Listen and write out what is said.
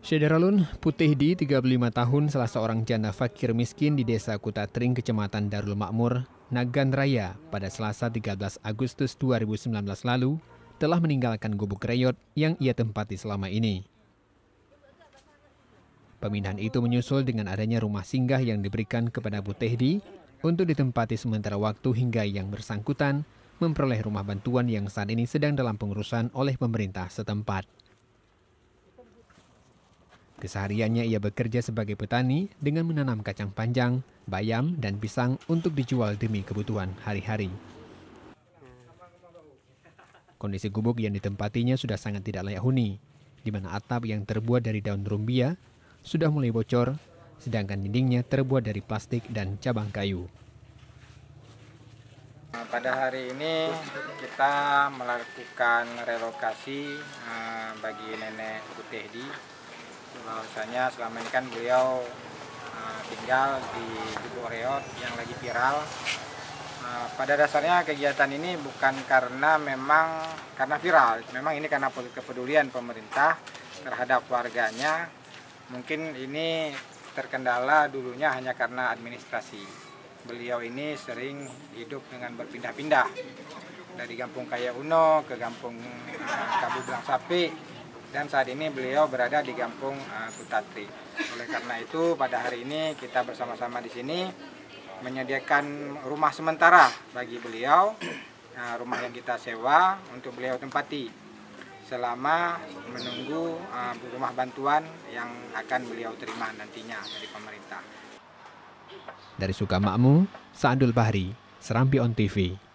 Sederalun Putehdi, 35 tahun, salah seorang janda fakir miskin di Desa Kuta Trieng, Kecamatan Darul Makmur, Nagan Raya pada Selasa 13 Agustus 2019 lalu telah meninggalkan gubuk reyot yang ia tempati selama ini. Pemindahan itu menyusul dengan adanya rumah singgah yang diberikan kepada Putehdi untuk ditempati sementara waktu hingga yang bersangkutan memperoleh rumah bantuan yang saat ini sedang dalam pengurusan oleh pemerintah setempat. Kesehariannya ia bekerja sebagai petani dengan menanam kacang panjang, bayam, dan pisang untuk dijual demi kebutuhan hari-hari. Kondisi gubuk yang ditempatinya sudah sangat tidak layak huni, di mana atap yang terbuat dari daun rumbia sudah mulai bocor, sedangkan dindingnya terbuat dari plastik dan cabang kayu. Pada hari ini kita melakukan relokasi bagi nenek Putehdi. Bahwasanya selama ini kan beliau tinggal di gubuk reyot yang lagi viral. Pada dasarnya kegiatan ini bukan karena viral, memang ini karena kepedulian pemerintah terhadap warganya. Mungkin ini terkendala dulunya hanya karena administrasi. Beliau ini sering hidup dengan berpindah-pindah dari kampung Kaya Uno ke kampung Kabubulang Sapi. Dan saat ini beliau berada di kampung Kutatri. Oleh karena itu, pada hari ini kita bersama-sama di sini menyediakan rumah sementara bagi beliau, rumah yang kita sewa untuk beliau tempati selama menunggu rumah bantuan yang akan beliau terima nantinya dari pemerintah. Dari Sukamakmue, Sa'dul Bahri, Serambi On TV.